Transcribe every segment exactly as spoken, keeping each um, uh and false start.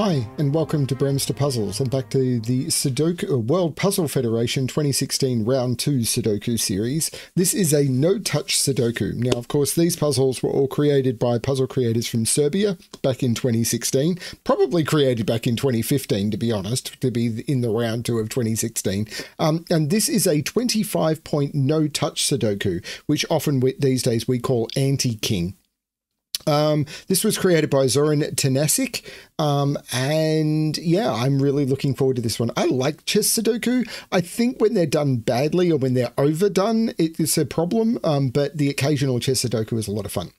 Hi, and welcome to Bremster Puzzles, and back to the Sudoku World Puzzle Federation twenty sixteen Round two Sudoku series. This is a no-touch Sudoku. Now, of course, these puzzles were all created by puzzle creators from Serbia back in twenty sixteen, probably created back in twenty fifteen, to be honest, to be in the Round two of twenty sixteen. Um, and this is a twenty-five point no-touch Sudoku, which often we, these days we call Anti-King. Um, this was created by Zoran Tanasic, um, and yeah, I'm really looking forward to this one. I like chess Sudoku. I think when they're done badly or when they're overdone, it, it's a problem, um, but the occasional chess Sudoku is a lot of fun.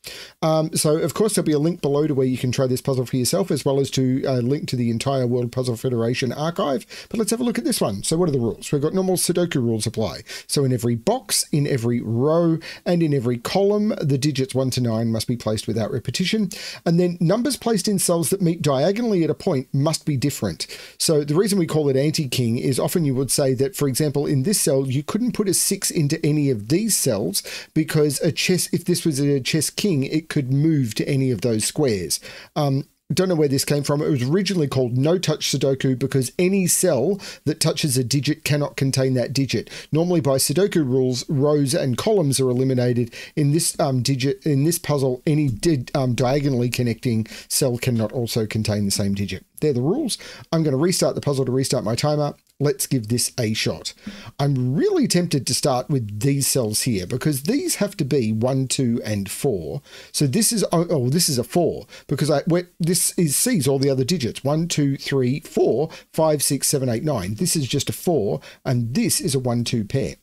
Um, so, of course, there'll be a link below to where you can try this puzzle for yourself, as well as to a uh, link to the entire World Puzzle Federation archive. But let's have a look at this one. So what are the rules? We've got normal Sudoku rules apply. So in every box, in every row, and in every column, the digits one to nine must be placed without repetition, and then numbers placed in cells that meet diagonally at a point must be different. So the reason we call it Anti-King is often you would say that, for example, in this cell you couldn't put a six into any of these cells because a chess, if this was a chess king, it could move to any of those squares. Um, don't know where this came from. It was originally called No Touch Sudoku because any cell that touches a digit cannot contain that digit. Normally by Sudoku rules, rows and columns are eliminated. In this um, digit, in this puzzle, any did, um, diagonally connecting cell cannot also contain the same digit. They're the rules. I'm going to restart the puzzle to restart my timer. Let's give this a shot. I'm really tempted to start with these cells here because these have to be one, two, and four. So this is, oh, oh this is a four because I where, this is sees all the other digits. One, two, three, four, five, six, seven, eight, nine. This is just a four, and this is a one, two pair.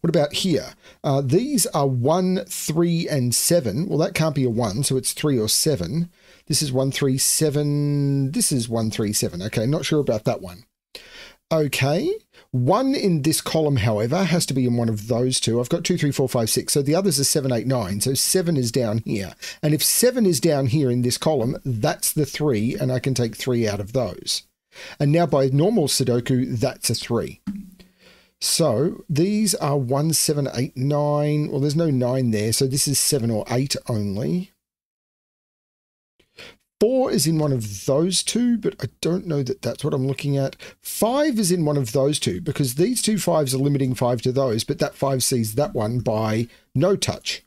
What about here? Uh, these are one, three, and seven. Well, that can't be a one, so it's three or seven. This is one, three, seven. This is one, three, seven. Okay, not sure about that one. Okay, one in this column, however, has to be in one of those two. I've got two, three, four, five, six. So the others are seven, eight, nine. So seven is down here. And if seven is down here in this column, that's the three, and I can take three out of those. And now by normal Sudoku, that's a three. So these are one, seven, eight, nine. Well, there's no nine there. So this is seven or eight only. Four is in one of those two, but I don't know that that's what I'm looking at. Five is in one of those two because these two fives are limiting five to those, but that five sees that one by no touch.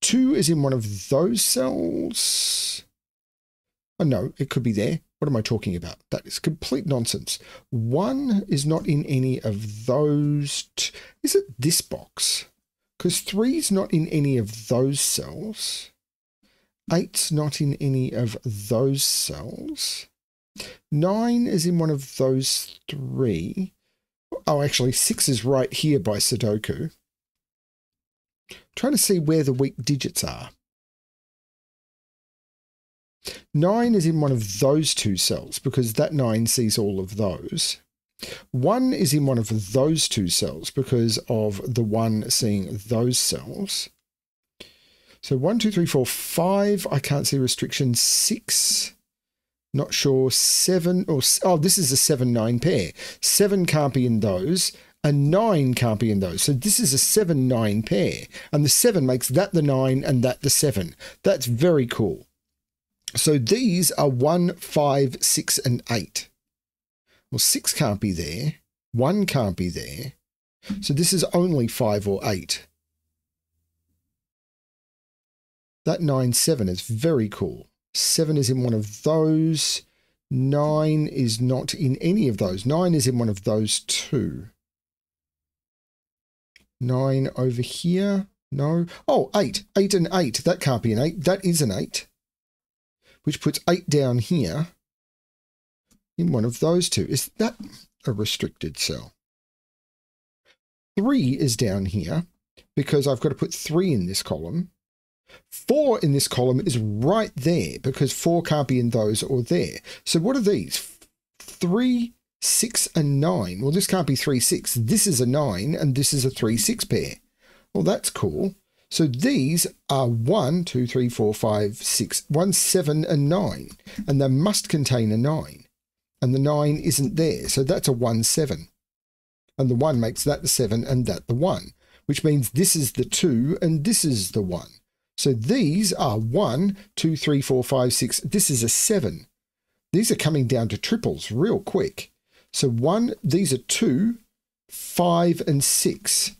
Two is in one of those cells. Oh, no, it could be there. What am I talking about? That is complete nonsense. One is not in any of those. Is it this box? Because three is not in any of those cells. Eight's not in any of those cells. Nine is in one of those three. Oh, actually, six is right here by Sudoku. I'm trying to see where the weak digits are. Nine is in one of those two cells because that nine sees all of those. One is in one of those two cells because of the one seeing those cells. So one, two, three, four, five. I can't see restriction. Six, not sure. Seven or oh, this is a seven, nine pair. Seven can't be in those, and nine can't be in those. So this is a seven, nine pair, and the seven makes that the nine and that the seven. That's very cool. So these are one, five, six, and eight. Well, six can't be there. One can't be there. So this is only five or eight. That nine, seven is very cool. Seven is in one of those. Nine is not in any of those. Nine is in one of those two. Nine over here. No. Oh, eight. Eight and eight. That can't be an eight. That is an eight, which puts eight down here in one of those two. Is that a restricted cell? Three is down here because I've got to put three in this column. Four in this column is right there because four can't be in those or there. So what are these? Three, six, and nine. Well, this can't be three, six. This is a nine, and this is a three, six pair. Well, that's cool. So these are one, two, three, four, five, six, one, seven, and nine. And they must contain a nine. And the nine isn't there. So that's a one, seven. And the one makes that the seven and that the one, which means this is the two and this is the one. So these are one, two, three, four, five, six. This is a seven. These are coming down to triples real quick. So one, these are two, five, and six.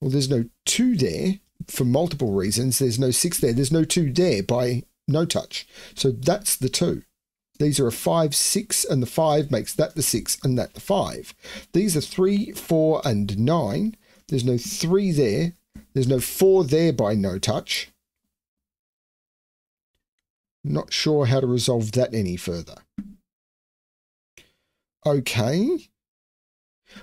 Well, there's no two there for multiple reasons. There's no six there. There's no two there by no touch. So that's the two. These are a five, six, and the five makes that the six and that the five. These are three, four, and nine. There's no three there. There's no four there by no touch. Not sure how to resolve that any further. Okay.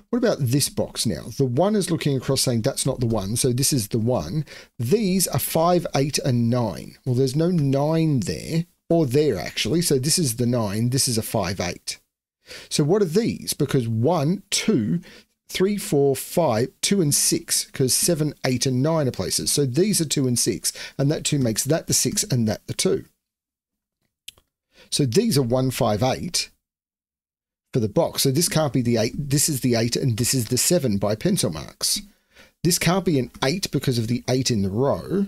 What about this box now? The one is looking across saying that's not the one, so this is the one. These are five, eight, and nine. Well, there's no nine there, or there actually, so this is the nine, this is a five, eight. So what are these? Because one, two, three, four, five, two, and six, because seven, eight, and nine are places. So these are two and six, and that two makes that the six and that the two. So these are one, five, eight. For the box. So this can't be the eight, this is the eight, and this is the seven by pencil marks. This can't be an eight because of the eight in the row,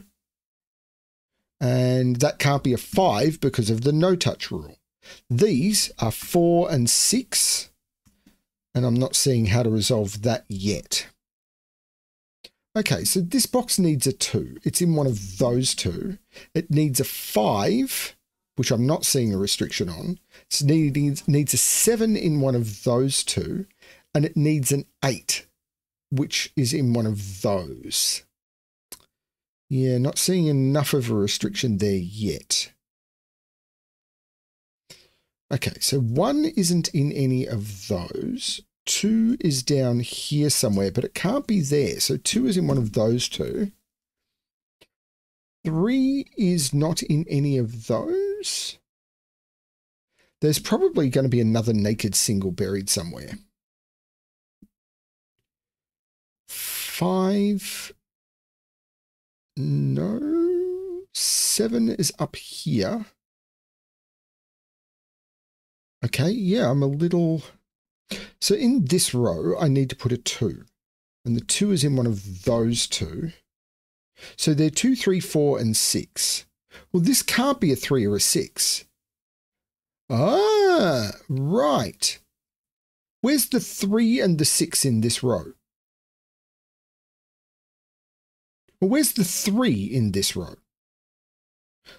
and that can't be a five because of the no touch rule. These are four and six, and I'm not seeing how to resolve that yet. Okay, so this box needs a two. It's in one of those two. It needs a five, which I'm not seeing a restriction on. It needs, needs a seven in one of those two, and it needs an eight, which is in one of those. Yeah, not seeing enough of a restriction there yet. Okay, so one isn't in any of those. Two is down here somewhere, but it can't be there. So two is in one of those two. Three is not in any of those. There's probably going to be another naked single buried somewhere. Five. No. Seven is up here. Okay, yeah, I'm a little... So in this row, I need to put a two. And the two is in one of those two. So they're two, three, four, and six. Well, this can't be a three or a six. Ah, right. Where's the three and the six in this row? Well, where's the three in this row?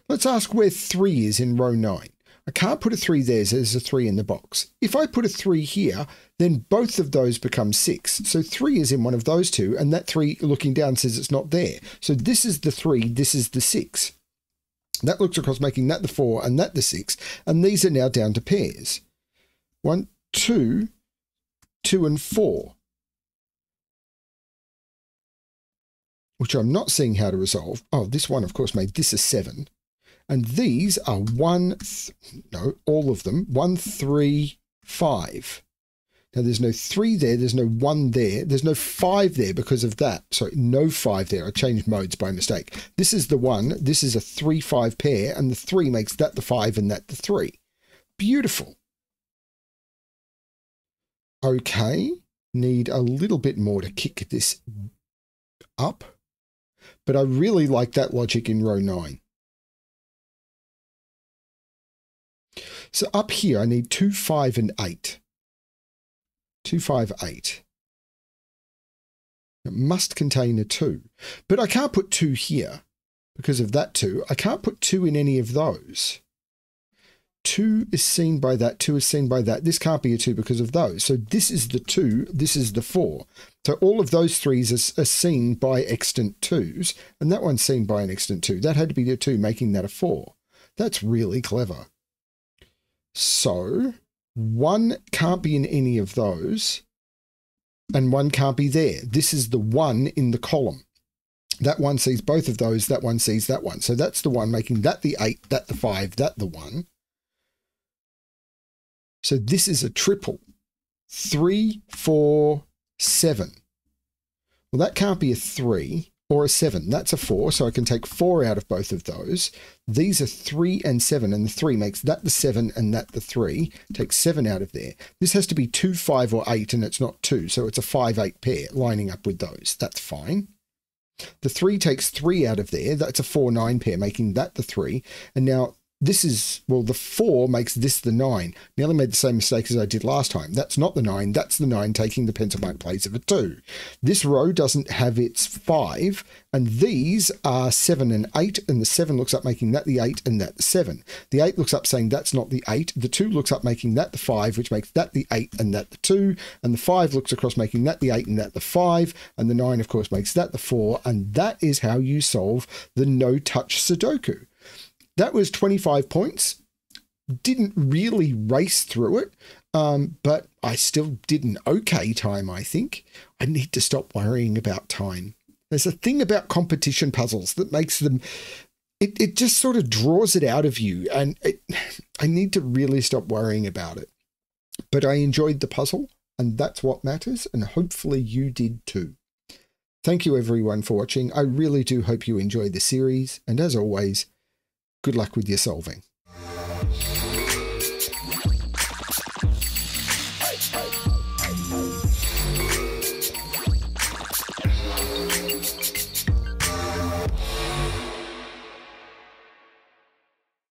Let's ask where three is in row nine. I can't put a three there, so there's a three in the box. If I put a three here, then both of those become six. So three is in one of those two, and that three looking down says it's not there. So this is the three, this is the six. That looks across, making that the four and that the six. And these are now down to pairs. One, two, two, and four. Which I'm not seeing how to resolve. Oh, this one, of course, made this a seven. And these are one, th no, all of them, one, three, five. Now there's no three there, there's no one there, there's no five there because of that. Sorry, no five there, I changed modes by mistake. This is the one, this is a three, five pair, and the three makes that the five and that the three. Beautiful. Okay, need a little bit more to kick this up, but I really like that logic in row nine. So up here, I need two, five, and eight. Two, five, eight. It must contain a two. But I can't put two here because of that two. I can't put two in any of those. Two is seen by that. Two is seen by that. This can't be a two because of those. So this is the two. This is the four. So all of those threes are, are seen by extant twos. And that one's seen by an extant two. That had to be the two, making that a four. That's really clever. So one can't be in any of those, and one can't be there. This is the one in the column. That one sees both of those, that one sees that one. So that's the one, making that the eight, that the five, that the one. So this is a triple. Three, four, seven. Well, that can't be a three or a seven. That's a four, so I can take four out of both of those. These are three and seven, and the three makes that the seven and that the three. Take seven out of there. This has to be two, five, or eight, and it's not two, so it's a five, eight pair lining up with those. That's fine. The three takes three out of there. That's a four, nine pair, making that the three. And now this is, well, the four makes this the nine. Nearly made the same mistake as I did last time. That's not the nine. That's the nine taking the pencil mark place of a two. This row doesn't have its five. And these are seven and eight. And the seven looks up making that the eight and that the seven. The eight looks up saying that's not the eight. The two looks up making that the five, which makes that the eight and that the two. And the five looks across making that the eight and that the five. And the nine, of course, makes that the four. And that is how you solve the no-touch Sudoku. That was twenty-five points. Didn't really race through it, um, but I still did an okay time, I think. I need to stop worrying about time. There's a thing about competition puzzles that makes them, it, it just sort of draws it out of you, and it, I need to really stop worrying about it. But I enjoyed the puzzle, and that's what matters, and hopefully you did too. Thank you everyone for watching. I really do hope you enjoyed the series, and as always, good luck with your solving.